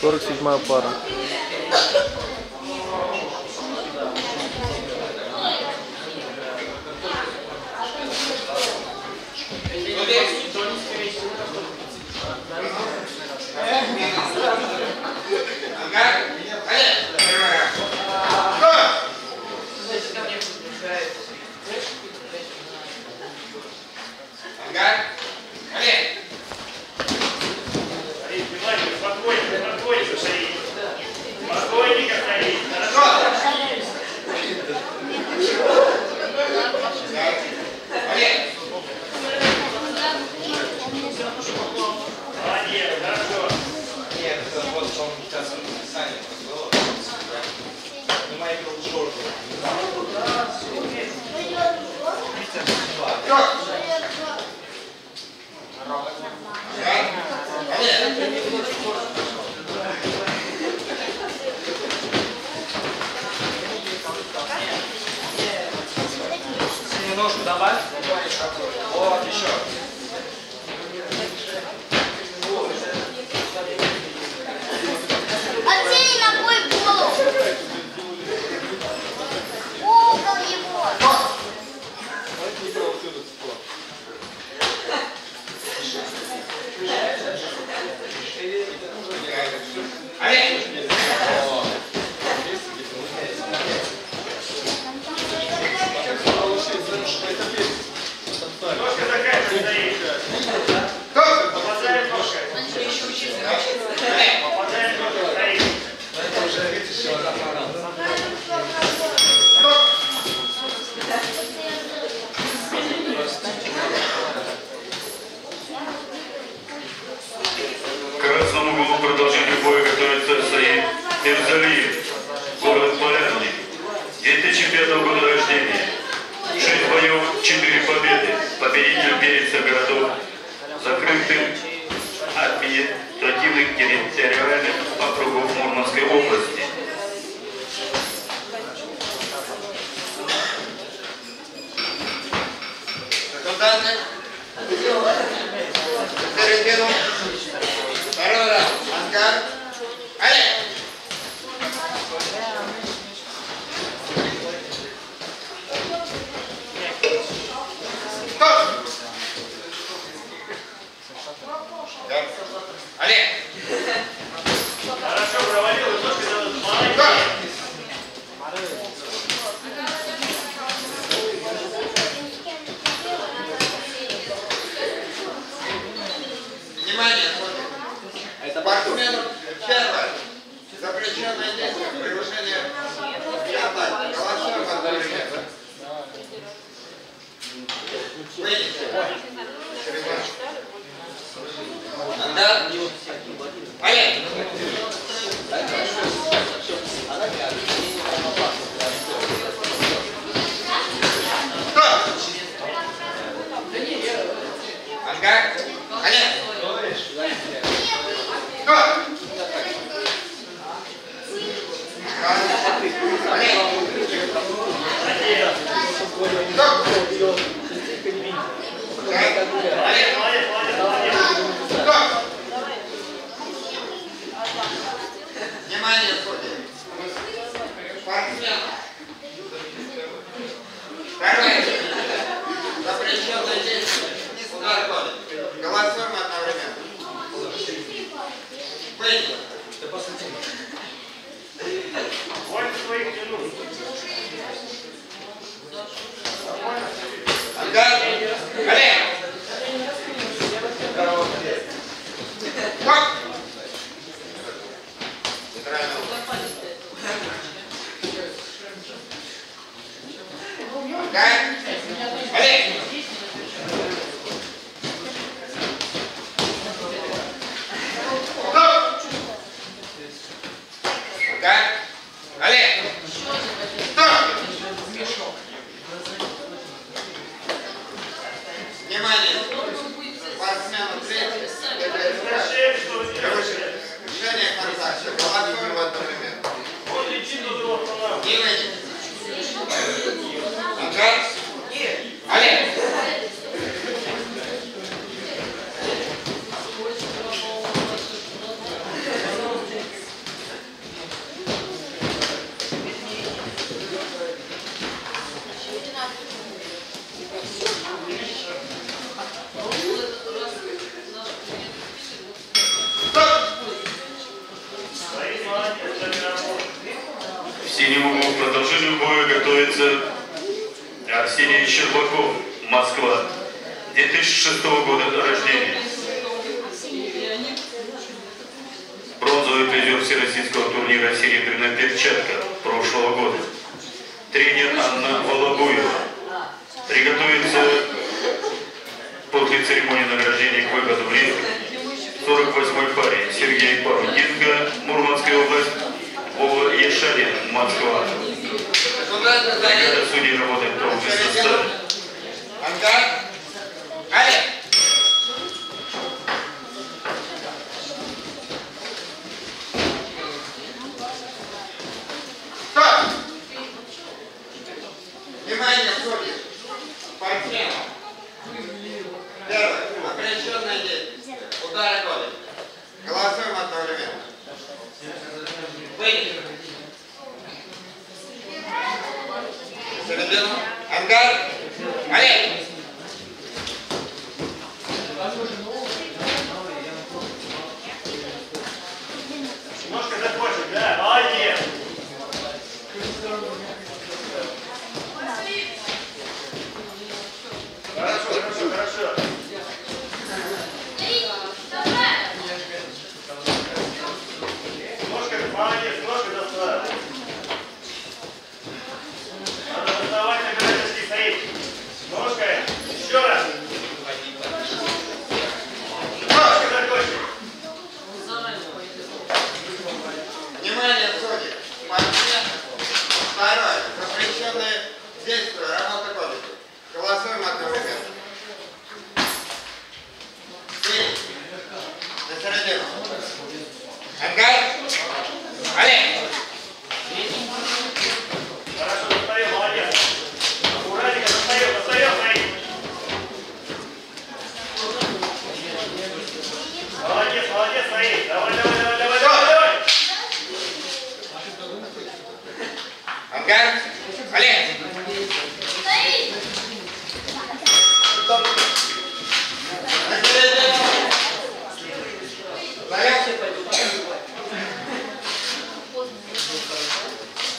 47-я пара. Немножко добавь. Вот еще. Арсений, ногой в голову. Угол его. Олег! Мирзалиев, город Полярный, 2005 года рождения, 6 боев, 4 победы, победитель перец городов, закрытых административных территориальных округов Мурманской области. ему продолжи любовь готовится Арсений Щербаков, Москва, 2006 года рождения. Бронзовый призер всероссийского турнира «Серебряная перчатка» прошлого года. Тренер Анна Вологуева. Приготовится после церемонии награждения к выходу в ринг 48-й парень Сергей Парунинга, Мурманская область, Вова Ешанин, Москва. Награда судей работает в том же составе. Внимание, судьи! Партнер! Первый. Опрещенная действие. Удары годы. Голосуем одновременно. Выйдем. Середину. Ангар. Олег! Немножко закончим, да? Молодец!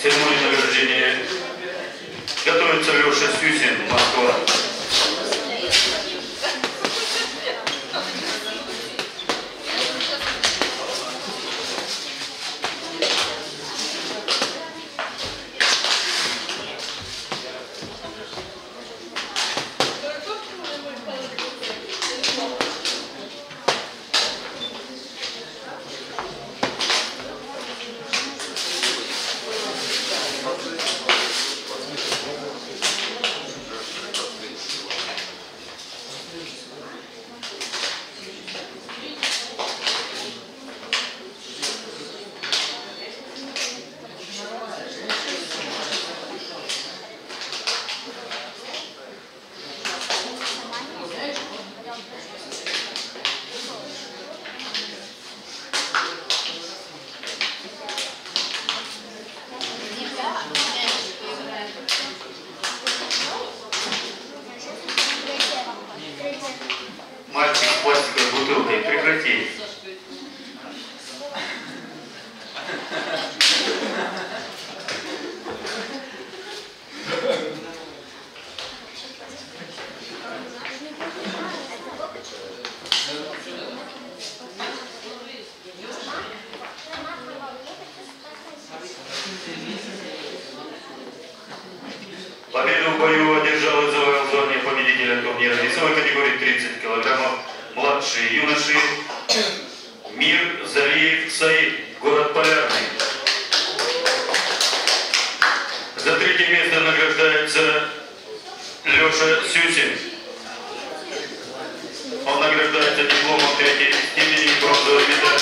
Церемония награждения готовится Лёша Сюсин, Москва. Победу в бою одержал и завоевал звание победителя турнира весовой категории 30 килограммов младшие юноши Мирзалиев Саид, город Полярный. За третье место награждается Лёша Сюсин. Он награждается дипломом 3-й степени бронзовой медали.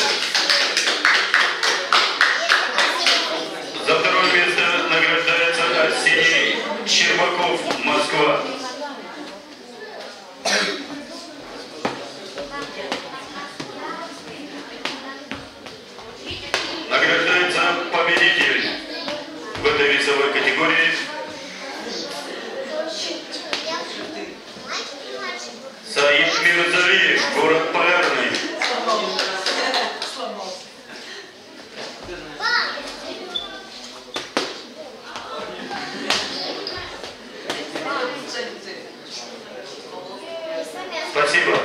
Щербаков, Москва. Награждается победитель в этой весовой категории Саид Мирзалиев, город Полярный. Спасибо.